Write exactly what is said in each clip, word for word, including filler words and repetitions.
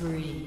spree.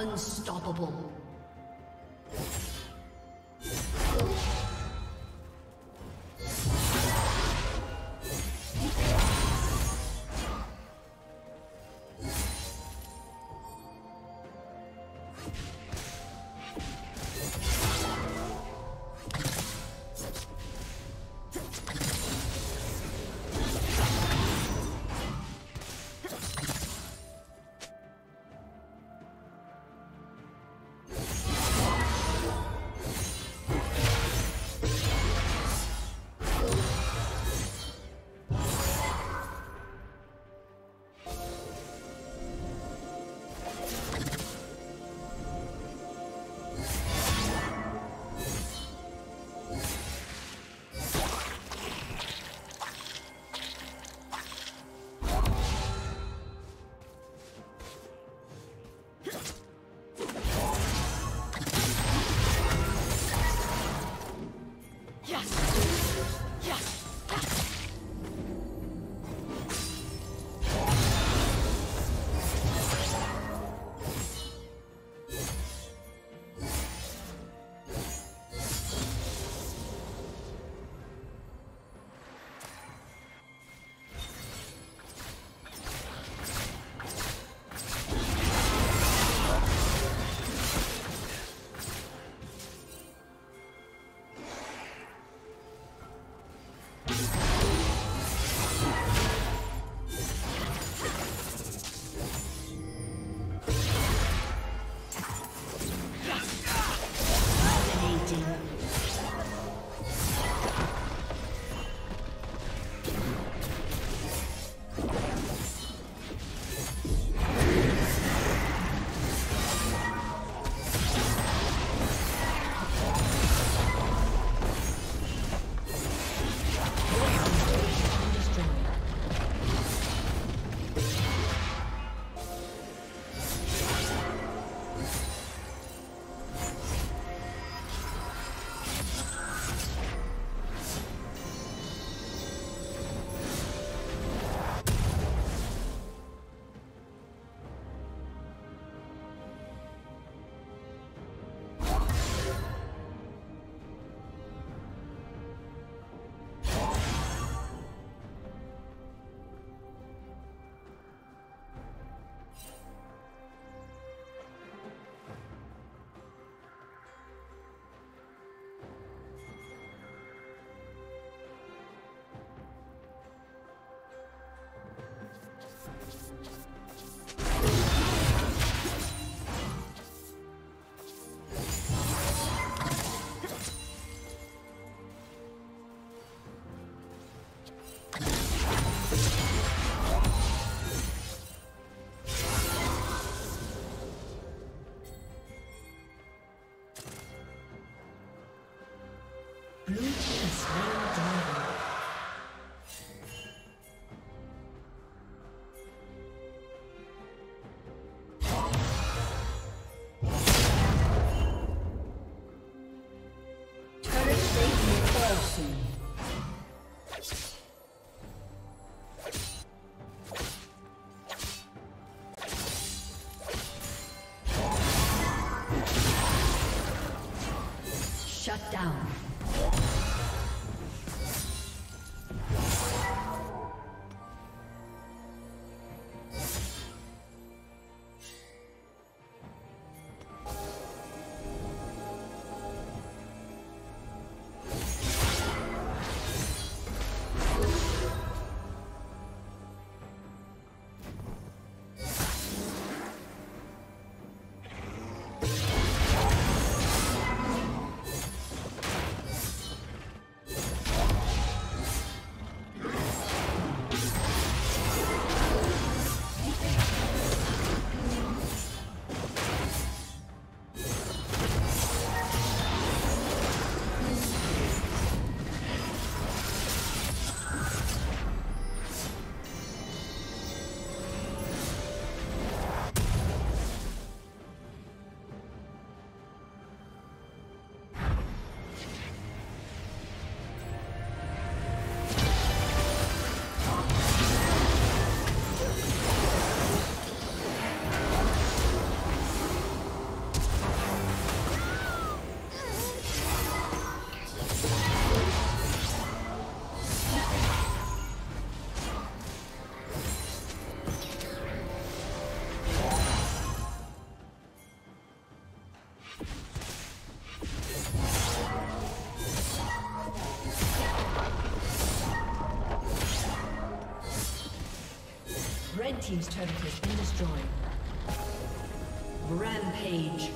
Unstoppable. Shut down. Red team's turret has been destroyed. Rampage.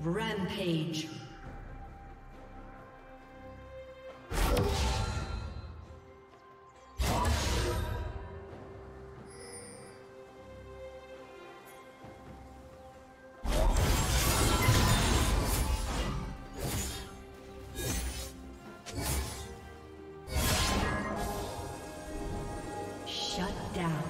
Rampage. Shut down.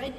Red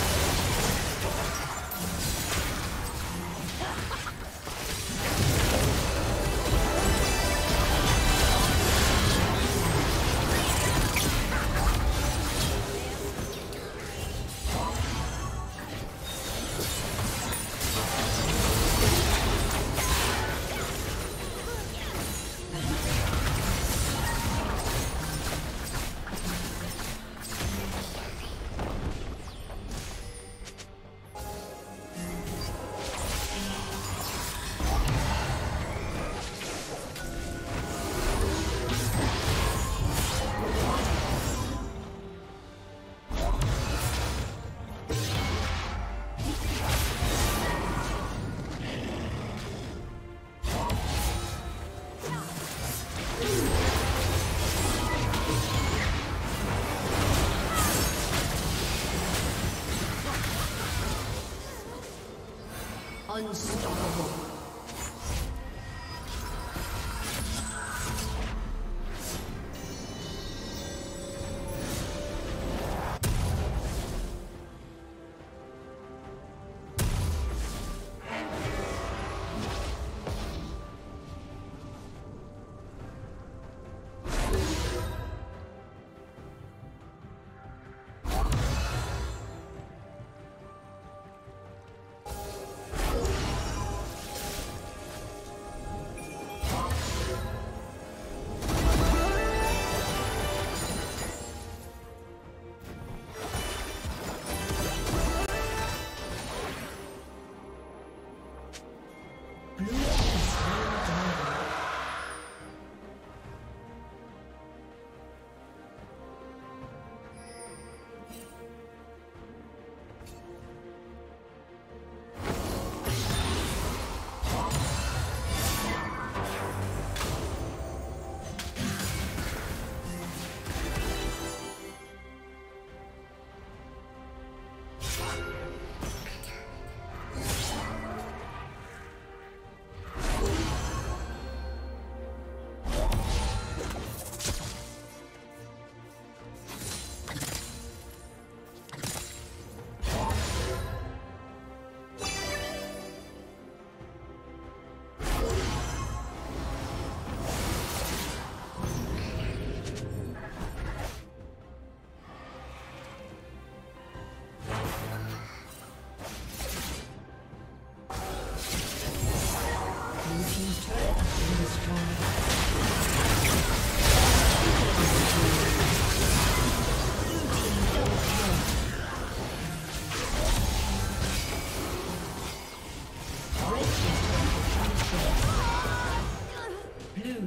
Unstoppable.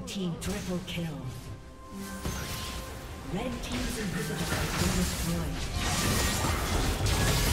Team triple kill. Red team's inhibitors have been destroyed.